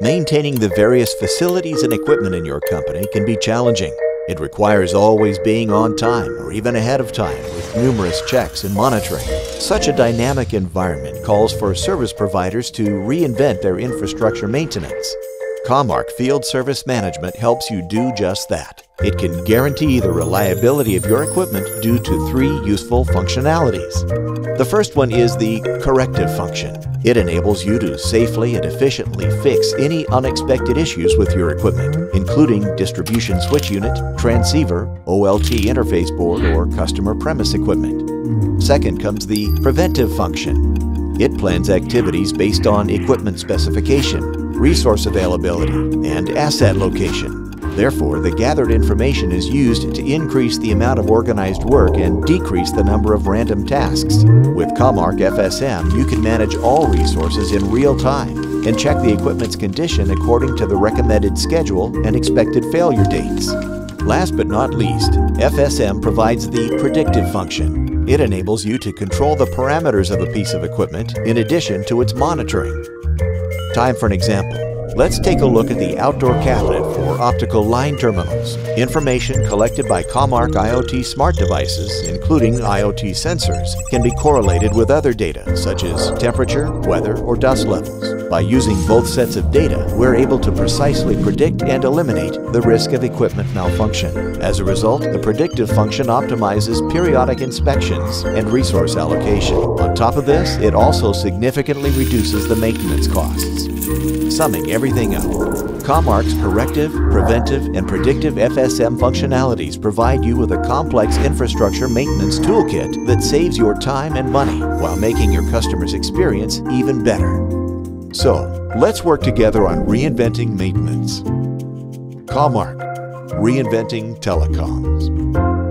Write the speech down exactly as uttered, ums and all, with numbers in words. Maintaining the various facilities and equipment in your company can be challenging. It requires always being on time or even ahead of time with numerous checks and monitoring. Such a dynamic environment calls for service providers to reinvent their infrastructure maintenance. Comarch Field Service Management helps you do just that. It can guarantee the reliability of your equipment due to three useful functionalities. The first one is the corrective function. It enables you to safely and efficiently fix any unexpected issues with your equipment, including distribution switch unit, transceiver, O L T interface board, or customer premise equipment. Second comes the preventive function. It plans activities based on equipment specification, resource availability, and asset location. Therefore, the gathered information is used to increase the amount of organized work and decrease the number of random tasks. With Comarch F S M, you can manage all resources in real time and check the equipment's condition according to the recommended schedule and expected failure dates. Last but not least, F S M provides the predictive function. It enables you to control the parameters of a piece of equipment in addition to its monitoring. Time for an example. Let's take a look at the outdoor cabinet for optical line terminals. Information collected by Comarch I O T smart devices, including I O T sensors, can be correlated with other data, such as temperature, weather, or dust levels. By using both sets of data, we're able to precisely predict and eliminate the risk of equipment malfunction. As a result, the predictive function optimizes periodic inspections and resource allocation. On top of this, it also significantly reduces the maintenance costs. Summing everything up, Comarch's corrective, preventive, and predictive F S M functionalities provide you with a complex infrastructure maintenance toolkit that saves your time and money while making your customers' experience even better. So, let's work together on reinventing maintenance. Comarch, reinventing telecoms.